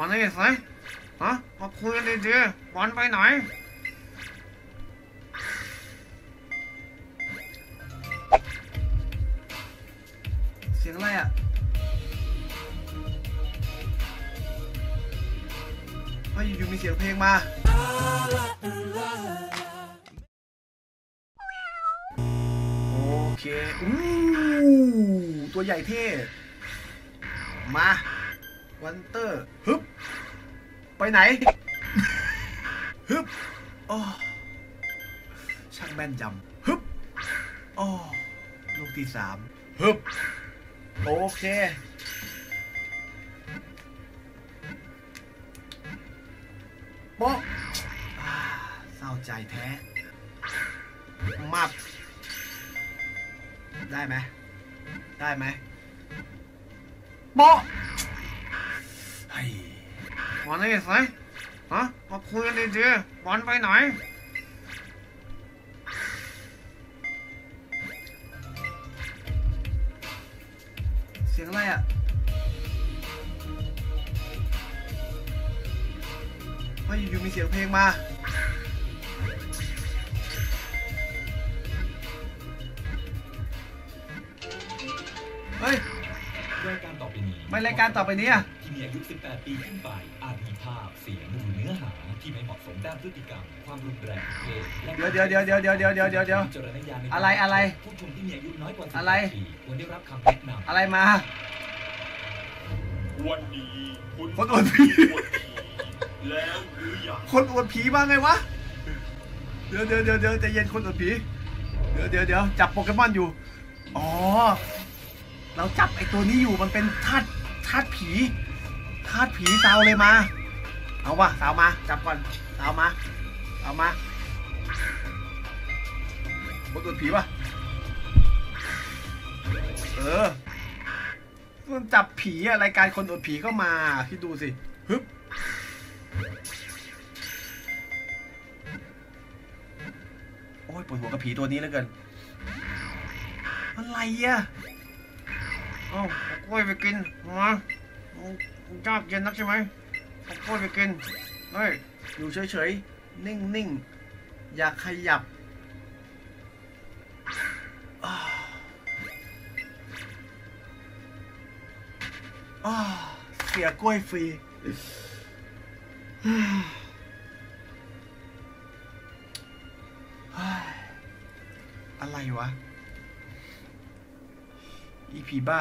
มานี่สิฮะมาคุยกันดีๆวันไปไหนเสียงอะไรอ่ะอยู่ๆมีเสียงเพลงมาโอเคตัวใหญ่เท่มาวันเตอร์ฮึบไปไหนฮึบโอ้ช่างแม่นยำฮึบโอ้ลูกที่สามฮึบโอเคโป๊ะเศร้าใจแท้มับได้ไหมได้ไหมโป๊ะเฮ้ยมานี่สิฮะมาคุยกันดีๆวันไปไหนเสียงอะไรอ่ะอยู่ๆมีเสียงเพลงมาเฮ้ยรายการต่อไปนี้ไม่รายการต่อไปนี้อ่ะที่มีอายุ18ปีขึ้นไปอาจมีภาพเสียงหรือเนื้อหาที่ไม่เหมาะสมด้านพฤติกรรมความรุนแรงเพศและเดี๋ยวอะไรผู้ชมที่มีอายุน้อยกว่า18ปีควรได้รับคำแนะนำอะไรมาวันนี้คุณคนอ่อนผีแล้วหรือยังคนอวดผีบ้างไงวะเดี๋ยวใจเย็นคนอวดผีเดี๋ยวจับโปเกมอนอยู่อ๋อเราจับไอตัวนี้อยู่มันเป็นธาตุผีสาวเลยมาเอาวะสาวมาจับก่อนสาวมาคนอวดผีปะมันจับผีอะไรการคนอวดผีก็มาคิดดูสิฮึบโอ้ยปวดหัวกับผีตัวนี้เหลือเกินอะไรอ่ะเอ้ากล้วยไปกินมาชอบเย็นนักใช่ไหมเอากล้วยไปกินเฮ้ยอยู่เฉยๆนิ่งๆอย่าขยับเสียกล้วยฟรีอะไรวะอีผีบ้า